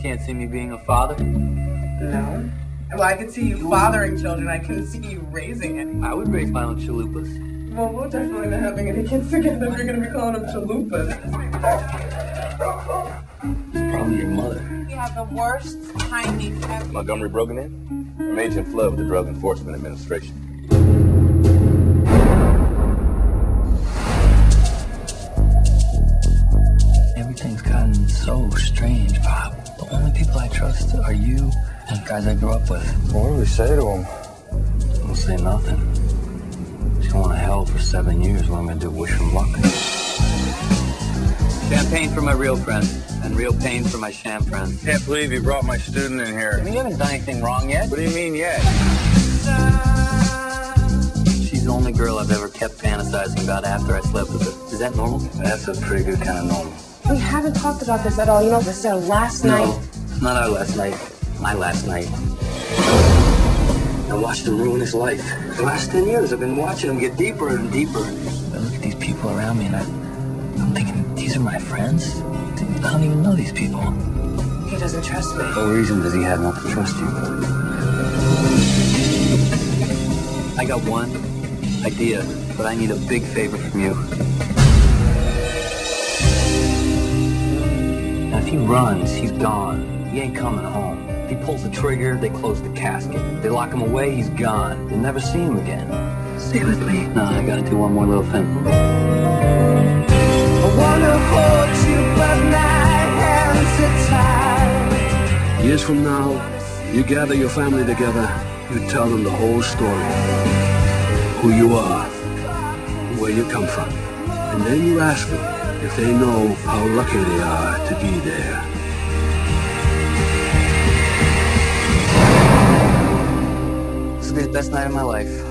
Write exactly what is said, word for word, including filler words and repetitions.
can't see me being a father? No. Well, I could see you fathering children. I couldn't see you raising any. I would raise my own chalupas. Well, we're definitely not having any kids together. We're going to be calling them chalupas. It's probably your mother. We have the worst timing ever. Montgomery Brogan in? I'm Agent Flood with the Drug Enforcement Administration. Everything's gotten so strange, Bob. The only people I trust are you and the guys I grew up with. What do we say to them? We'll say nothing. She's going to hell for seven years. What am I going to do? Wish them luck? Champagne for my real friends and real pain for my sham friends. Can't believe you brought my student in here. You haven't done anything wrong yet. What do you mean yet? She's the only girl I've ever kept fantasizing about after I slept with her. Is that normal? That's a pretty good kind of normal. We haven't talked about this at all. You know, this is our last no, night. No, it's not our last night. My last night. I watched him ruin his life. The last ten years, I've been watching him get deeper and deeper. I look at these people around me, and I, I'm thinking, these are my friends? I don't even know these people. He doesn't trust me. What reason does he have not to trust you? I got one idea, but I need a big favor from you. If he runs, he's gone. He ain't coming home. If he pulls the trigger, they close the casket. They lock him away, he's gone. You'll never see him again. Stay with me. No, I gotta do one more little thing. I wanna hold you, but my hands are tied. Years from now, you gather your family together. You tell them the whole story. Who you are, where you come from. And then you ask them if they know how lucky they are to be there. It's the best night of my life.